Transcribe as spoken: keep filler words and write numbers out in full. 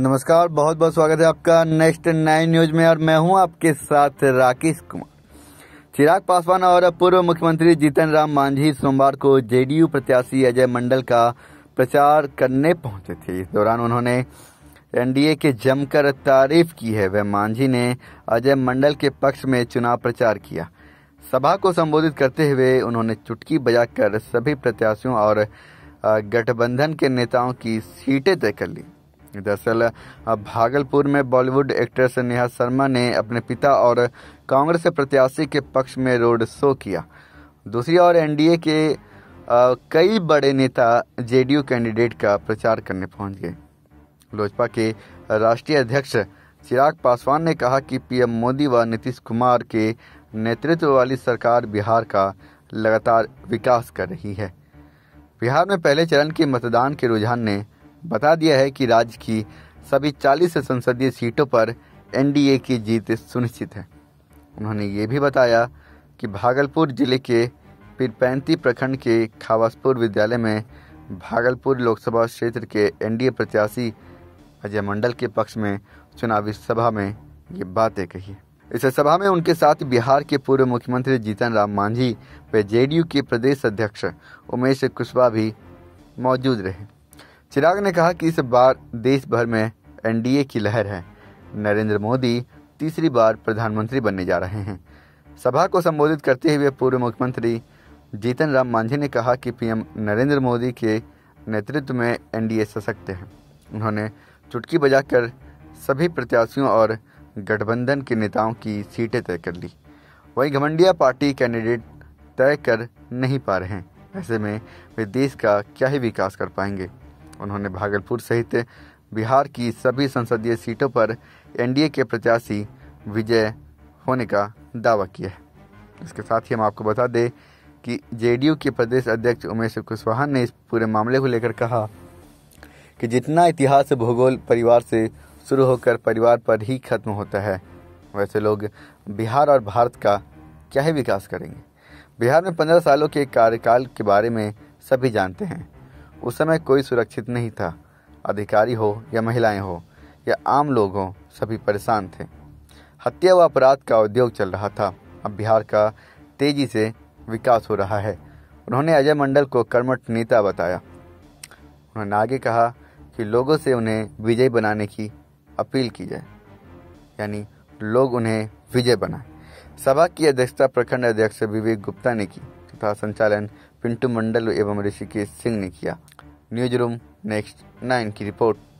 नमस्कार, बहुत बहुत स्वागत है आपका नेक्स्ट नाइन न्यूज में और मैं हूं आपके साथ राकेश कुमार। चिराग पासवान और पूर्व मुख्यमंत्री जीतन राम मांझी सोमवार को जेडीयू प्रत्याशी अजय मंडल का प्रचार करने पहुंचे थे। इस दौरान उन्होंने एनडीए के जमकर तारीफ की है। वह मांझी ने अजय मंडल के पक्ष में चुनाव प्रचार किया। सभा को संबोधित करते हुए उन्होंने चुटकी बजाकर सभी प्रत्याशियों और गठबंधन के नेताओं की सीटें तय कर ली। दरअसल भागलपुर में बॉलीवुड एक्ट्रेस नेहा शर्मा ने अपने पिता और कांग्रेस प्रत्याशी के पक्ष में रोड शो किया। दूसरी ओर एनडीए के कई बड़े नेता जेडीयू कैंडिडेट का प्रचार करने पहुंच गए। लोजपा के राष्ट्रीय अध्यक्ष चिराग पासवान ने कहा कि पीएम मोदी व नीतीश कुमार के नेतृत्व वाली सरकार बिहार का लगातार विकास कर रही है। बिहार में पहले चरण के मतदान के रुझान ने बता दिया है कि राज्य की सभी चालीस संसदीय सीटों पर एनडीए की जीत सुनिश्चित है। उन्होंने ये भी बताया कि भागलपुर जिले के पीरपैंती प्रखंड के खावासपुर विद्यालय में भागलपुर लोकसभा क्षेत्र के एनडीए प्रत्याशी अजय मंडल के पक्ष में चुनावी सभा में ये बातें कही। इस सभा में उनके साथ बिहार के पूर्व मुख्यमंत्री जीतन राम मांझी व जेडीयू के प्रदेश अध्यक्ष उमेश कुशवाहा भी मौजूद रहे। चिराग ने कहा कि इस बार देश भर में एनडीए की लहर है। नरेंद्र मोदी तीसरी बार प्रधानमंत्री बनने जा रहे हैं। सभा को संबोधित करते हुए पूर्व मुख्यमंत्री जीतन राम मांझी ने कहा कि पीएम नरेंद्र मोदी के नेतृत्व में एनडीए सशक्त है। उन्होंने चुटकी बजाकर सभी प्रत्याशियों और गठबंधन के नेताओं की सीटें तय कर ली। वहीं घमंडिया पार्टी कैंडिडेट तय कर नहीं पा रहे हैं। ऐसे में वे देश का क्या ही विकास कर पाएंगे। उन्होंने भागलपुर सहित बिहार की सभी संसदीय सीटों पर एनडीए के प्रत्याशी विजय होने का दावा किया है। इसके साथ ही हम आपको बता दें कि जेडीयू के प्रदेश अध्यक्ष उमेश कुशवाहा ने इस पूरे मामले को लेकर कहा कि जितना इतिहास भूगोल परिवार से शुरू होकर परिवार पर ही खत्म होता है, वैसे लोग बिहार और भारत का क्या ही विकास करेंगे। बिहार में पंद्रह सालों के कार्यकाल के बारे में सभी जानते हैं। उस समय कोई सुरक्षित नहीं था। अधिकारी हो या महिलाएं हो या आम लोग हों, सभी परेशान थे। हत्या व अपराध का उद्योग चल रहा था। अब बिहार का तेजी से विकास हो रहा है। उन्होंने अजय मंडल को कर्मठ नेता बताया। उन्होंने आगे कहा कि लोगों से उन्हें विजयी बनाने की अपील की जाए, यानी लोग उन्हें विजय बनाएं। सभा की अध्यक्षता प्रखंड अध्यक्ष विवेक गुप्ता ने की तथा संचालन पिंटू मंडल एवं ऋषिकेश सिंह ने किया। न्यूज रूम नेक्स्ट नाइन की रिपोर्ट।